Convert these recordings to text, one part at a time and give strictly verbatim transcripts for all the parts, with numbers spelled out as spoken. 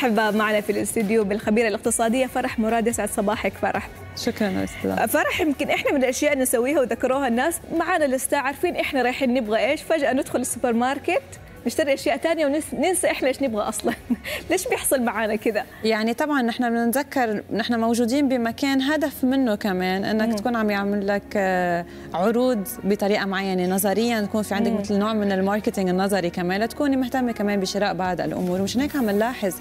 مرحبا معنا في الاستوديو بالخبيره الاقتصاديه فرح مراد. يسعد صباحك فرح. شكرا استاذ فرح. يمكن احنا من الاشياء اللي نسويها وذكروها الناس معنا لسه، عارفين احنا رايحين نبغى ايش، فجاه ندخل السوبر ماركت نشتري اشياء ثانيه وننسى احنا ايش نبغى اصلا. ليش بيحصل معنا كذا؟ يعني طبعا نحن بنتذكر نحن موجودين بمكان هدف منه كمان انك مم. تكون عم يعمل لك عروض بطريقه معينه نظريا، تكون في عندك مم. مثل نوع من الماركتينج النظري كمان لتكوني مهتمه كمان بشراء بعض الامور. ومشان هيك عم نلاحظ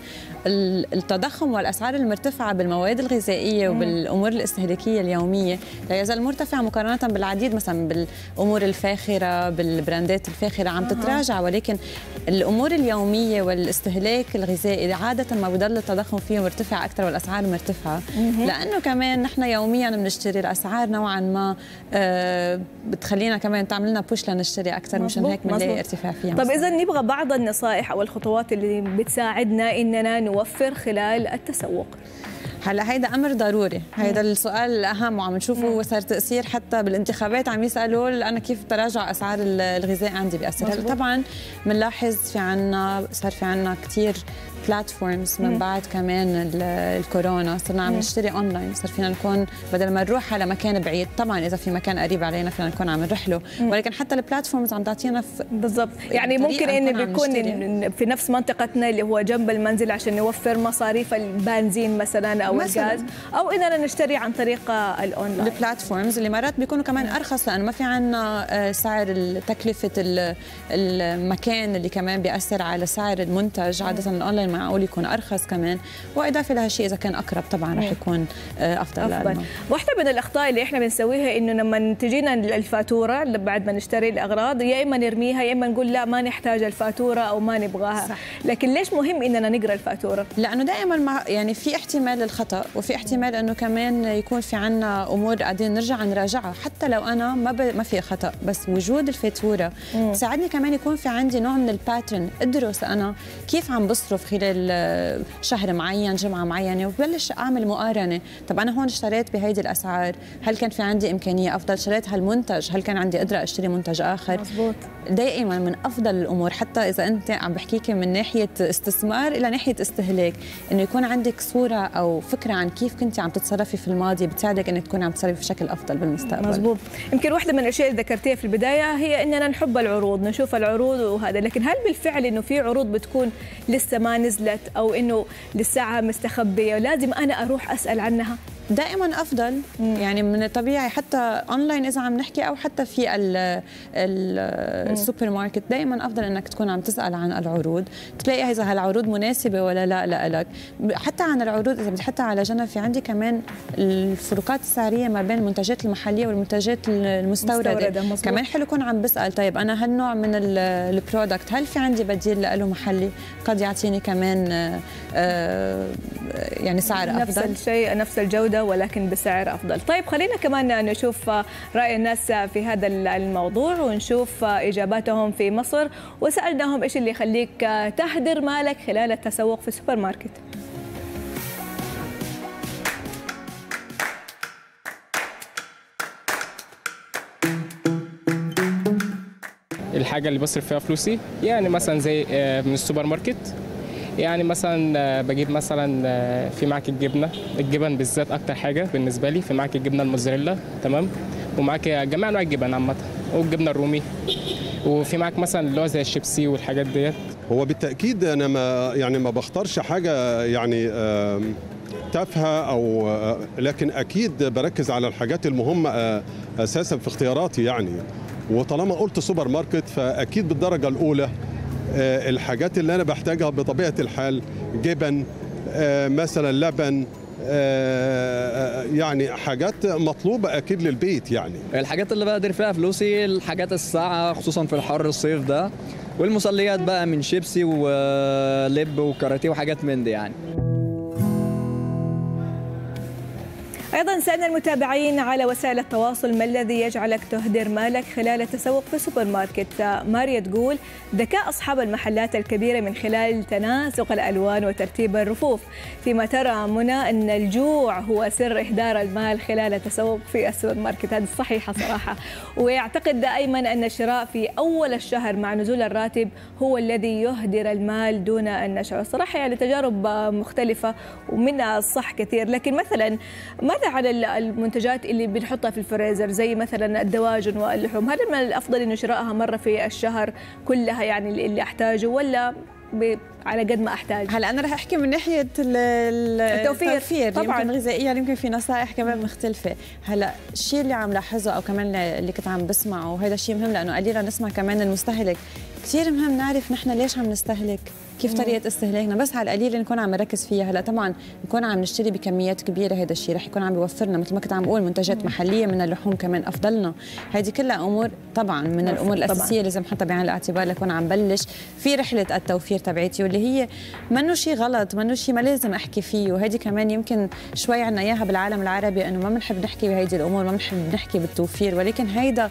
التضخم والاسعار المرتفعه بالمواد الغذائيه وبالامور الاستهلاكيه اليوميه لا يزال مرتفع مقارنه بالعديد، مثلا بالامور الفاخره بالبراندات الفاخره عم تتراجع، ولكن الامور اليوميه والاستهلاك الغذائي عاده ما بضل التضخم فيه مرتفع اكثر والاسعار مرتفعه، لانه كمان نحن يوميا بنشتري، الاسعار نوعا ما آه بتخلينا كمان تعملنا بوش لنشتري اكثر، مشان هيك بنلاقي ارتفاع فيها. طيب اذا نبغى بعض النصائح او الخطوات اللي بتساعدنا اننا نوفر خلال التسوق. هلا هيدا امر ضروري، هيدا السؤال الاهم وعم نشوفه هو صار تاثير حتى بالانتخابات، عم يسالوا انا كيف تراجع اسعار الغذاء عندي بياثر. هلا طبعا بنلاحظ في عنا صار في عنا كثير بلاتفورمز من بعد كمان الكورونا، صرنا عم نشتري اونلاين، صار فينا نكون بدل ما نروح على مكان بعيد، طبعا اذا في مكان قريب علينا فينا نكون عم نروح له، ولكن حتى البلاتفورمز عم تعطينا بالضبط يعني ممكن انه بيكون في نفس منطقتنا اللي هو جنب المنزل عشان نوفر مصاريف البنزين مثلا او الغاز، او اننا نشتري عن طريق الاونلاين. البلاتفورمز اللي مرات بيكونوا كمان ارخص لانه ما في عندنا سعر تكلفه المكان اللي كمان بياثر على سعر المنتج، عاده الاونلاين معقول يكون ارخص كمان، واضافه لهالشيء اذا كان اقرب طبعا راح يكون افضل. افضل واحده من الاخطاء اللي احنا بنسويها انه لما تجينا الفاتوره بعد ما نشتري الاغراض يا اما نرميها يا اما نقول لا ما نحتاج الفاتوره او ما نبغاها، صح. لكن ليش مهم اننا نقرا الفاتوره؟ لانه دائما مع يعني في احتمال للخطا وفي احتمال انه كمان يكون في عندنا امور قاعدين نرجع نراجعها، حتى لو انا ما ب... ما في خطا، بس وجود الفاتوره بتساعدني كمان يكون في عندي نوع من الباترن، ادرس انا كيف عم بصرف خلال شهر معين جمعة معينة وببلش أعمل مقارنة. طب أنا هون اشتريت بهيدي الأسعار، هل كان في عندي إمكانية أفضل؟ اشتريت هالمنتج، هل كان عندي قدرة أشتري منتج آخر؟ مزبوط. دائما من أفضل الأمور حتى إذا أنت عم بحكيك من ناحية استثمار إلى ناحية استهلاك، إنه يكون عندك صورة أو فكرة عن كيف كنت عم تتصرفي في الماضي، بتساعدك إنك تكون عم تتصرفي بشكل أفضل بالمستقبل. مزبوط. يمكن واحدة من الأشياء اللي ذكرتيها في البداية هي إننا نحب العروض، نشوف العروض وهذا، لكن هل بالفعل إنه في عروض بتكون لسه ما نزلت او انه للساعه مستخبيه ولازم انا اروح اسال عنها؟ دائما افضل مم. يعني من الطبيعي حتى اونلاين اذا عم نحكي او حتى في ال ال السوبر ماركت دائما افضل انك تكون عم تسال عن العروض، تلاقي اذا هالعروض مناسبه ولا لا لك. حتى عن العروض اذا بدي حتى على جنب في عندي كمان الفروقات السعريه ما بين المنتجات المحليه والمنتجات المستورده، كمان حلو يكون عم بسال طيب انا هالنوع من البرودكت هل في عندي بديل له محلي قد يعطيني كمان آآ آآ يعني سعر افضل، نفس الشيء نفس الجوده ولكن بسعر أفضل. طيب خلينا كمان نشوف رأي الناس في هذا الموضوع ونشوف إجاباتهم في مصر، وسألناهم إيش اللي يخليك تهدر مالك خلال التسوق في السوبر ماركت. الحاجة اللي بصرف فيها فلوسي يعني مثلا زي من السوبر ماركت، يعني مثلا بجيب مثلا في معاك الجبنه، الجبن بالذات اكتر حاجه بالنسبه لي، في معاك الجبنه الموزاريلا تمام، ومعاك جميع انواع الجبن عامه والجبنه الرومي، وفي معاك مثلا اللي هو زي الشيبسي والحاجات ديت. هو بالتاكيد انا ما يعني ما بختارش حاجه يعني تافهه او، لكن اكيد بركز على الحاجات المهمه اساسا في اختياراتي يعني، وطالما قلت سوبر ماركت فاكيد بالدرجه الاولى الحاجات اللي أنا بحتاجها بطبيعة الحال، جبن مثلا، لبن، يعني حاجات مطلوبة أكيد للبيت يعني. الحاجات اللي بقدر فيها فلوسي الحاجات الساقعة خصوصا في الحر الصيف ده، والمسليات بقى من شيبسي ولب وكاراتيه وحاجات من دي يعني. أيضا سألنا المتابعين على وسائل التواصل ما الذي يجعلك تهدر مالك خلال التسوق في السوبر ماركت. ماريا تقول ذكاء أصحاب المحلات الكبيرة من خلال تناسق الألوان وترتيب الرفوف، فيما ترى منى أن الجوع هو سر إهدار المال خلال التسوق في السوبر ماركت. هذه صحيحة صراحة. ويعتقد أيمن أن الشراء في أول الشهر مع نزول الراتب هو الذي يهدر المال دون أن نشعر. صراحة يعني تجارب مختلفة ومنها الصح كثير، لكن مثلا ماذا على المنتجات اللي بنحطها في الفريزر زي مثلا الدواجن واللحوم؟ هل من الأفضل إنه شرائها مرة في الشهر كلها يعني اللي أحتاجه، ولا على قد ما احتاج؟ هلا انا راح احكي من ناحيه التوفير. التوفير طبعا يمكن غذائيا، يمكن في نصائح كمان مختلفه. هلا الشيء اللي عم لاحظه او كمان اللي كنت عم بسمعه، وهذا الشيء مهم لانه قليلا نسمع كمان المستهلك، كثير مهم نعرف نحن ليش عم نستهلك، كيف طريقه استهلاكنا، بس على القليل نكون عم نركز فيها. هلا طبعا نكون عم نشتري بكميات كبيره، هذا الشيء رح يكون عم بيوفرنا مثل ما كنت عم بقول منتجات محليه من اللحوم كمان افضلنا. هذه كلها امور طبعا من الامور الاساسيه لازم نحطها بعين الاعتبار لكون عم بلش في رحله التوفير تبعتي، واللي هي منه شيء غلط، منه شيء ما لازم احكي فيه. وهيدي كمان يمكن شوي عنا اياها بالعالم العربي انه ما بنحب نحكي بهيدي الامور، ما بنحب نحكي بالتوفير، ولكن هيدا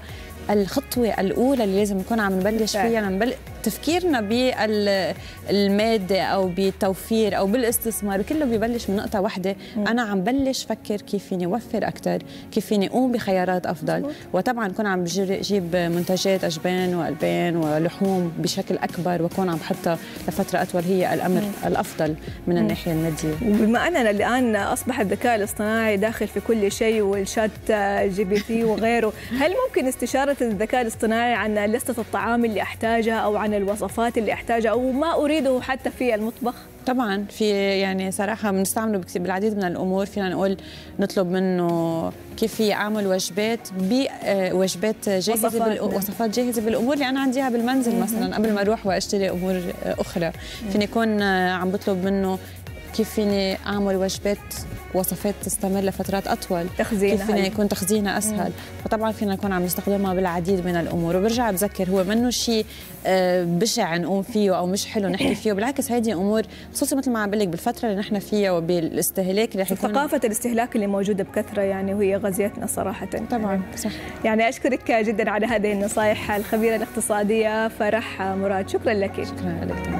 الخطوه الاولى اللي لازم نكون عم نبلش فيها، نبلش تفكيرنا بالماده او بالتوفير او بالاستثمار، كله ببلش من نقطه واحده. انا عم بلش فكر كيف فيني اوفر اكثر، كيف فيني اقوم بخيارات افضل. وطبعا كون عم بجيب منتجات اجبان والبان ولحوم بشكل اكبر وكون عم بحطها لفتره اطول، هي الامر الافضل من الناحيه الماديه. وبما اننا الان اصبح الذكاء الاصطناعي داخل في كل شيء والشات جي بي تي وغيره، هل ممكن استشاره الذكاء الاصطناعي عن لسته الطعام اللي احتاجها او عن الوصفات اللي احتاجها او ما اريده حتى في المطبخ؟ طبعا في يعني صراحه بنستعمله بالعديد من الامور. فينا نقول نطلب منه كيف في اعمل وجبات بوجبات جاهزه، وصفات جاهزه بالامور اللي انا عنديها بالمنزل مثلا قبل ما اروح واشتري امور اخرى. فيني يكون عم بطلب منه كيف فيني اعمل وجبات وصفات تستمر لفترات اطول، تخزينها كيف فينا يكون تخزينها اسهل. فطبعا فينا نكون عم نستخدمها بالعديد من الامور. وبرجع بذكر هو منه شيء بشع نقوم فيه او مش حلو نحكي فيه، بالعكس هيدي امور خصوصي مثل ما عم بقول لك بالفتره اللي نحن فيها وبالاستهلاك اللي رح يكون ثقافه الاستهلاك اللي موجوده بكثره يعني، وهي غزيتنا صراحه. طبعا صح. يعني اشكرك جدا على هذه النصائح الخبيره الاقتصاديه فرح مراد، شكرا لك. شكرا لك.